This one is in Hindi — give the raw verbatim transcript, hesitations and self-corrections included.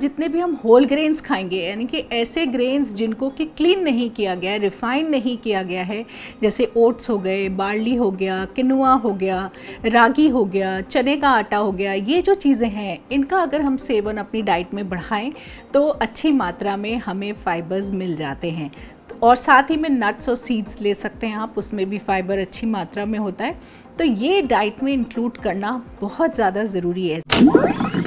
जितने भी हम होल ग्रेन्स खाएंगे, यानी कि ऐसे ग्रेन्स जिनको कि क्लीन नहीं किया गया है, रिफाइन नहीं किया गया है, जैसे ओट्स हो गए, बार्ली हो गया, किनुआ हो गया, रागी हो गया, चने का आटा हो गया, ये जो चीज़ें हैं इनका अगर हम सेवन अपनी डाइट में बढ़ाएं तो अच्छी मात्रा में हमें फाइबर्स मिल जाते हैं। और साथ ही में नट्स और सीड्स ले सकते हैं आप, उसमें भी फाइबर अच्छी मात्रा में होता है। तो ये डाइट में इंक्लूड करना बहुत ज़्यादा ज़रूरी है।